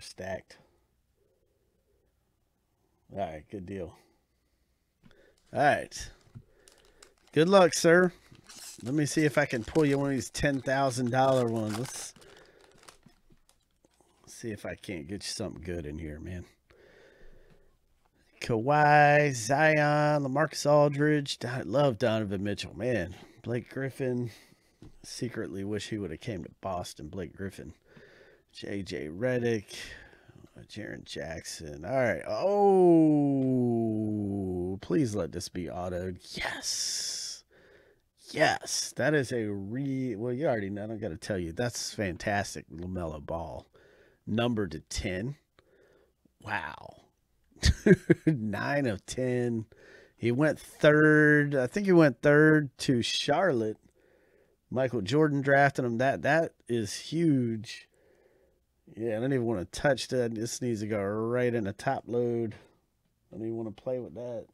are stacked. All right, good deal. All right. Good luck, sir. Let me see if I can pull you one of these $10,000 ones. Let's see if I can't get you something good in here, man. Kawhi, Zion, LaMarcus Aldridge. I love Donovan Mitchell, man. Blake Griffin. Secretly wish he would have came to Boston. Blake Griffin. J.J. Redick. Jaron Jackson. All right. Oh, please let this be autoed. Yes. Yes. That is a well, you already know. I don't got to tell you. That's fantastic. LaMelo Ball. Numbered to 10. Wow. 9 of 10. He went third. I think he went third to Charlotte. Michael Jordan drafted him. That is huge. Yeah, I don't even want to touch that. This needs to go right in the top load. I don't even want to play with that.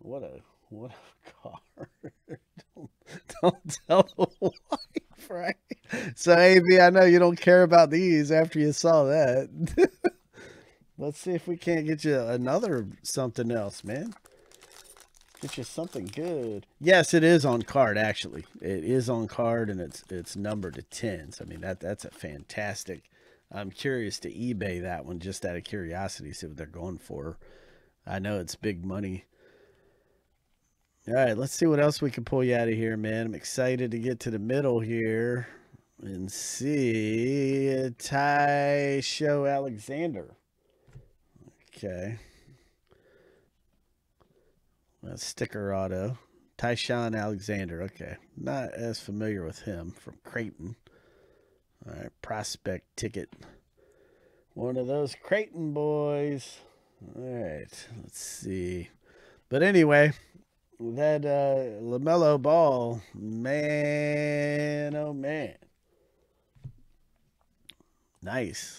What a card. Don't tell the wife, right? So, AB, I know you don't care about these after you saw that. Let's see if we can't get you another something else, man. Get you something good. Yes, it is on card, actually. It is on card, and it's numbered to 10. So, I mean, that's a fantastic. I'm curious to eBay that one just out of curiosity, see what they're going for. I know it's big money. All right, let's see what else we can pull you out of here, man. I'm excited to get to the middle here and see. Tyshawn Alexander. Okay. Sticker auto. Tyshawn Alexander. Okay. Not as familiar with him. From Creighton. All right. Prospect ticket. One of those Creighton boys. All right. Let's see. But anyway, that LaMelo Ball. Man, oh man. Nice.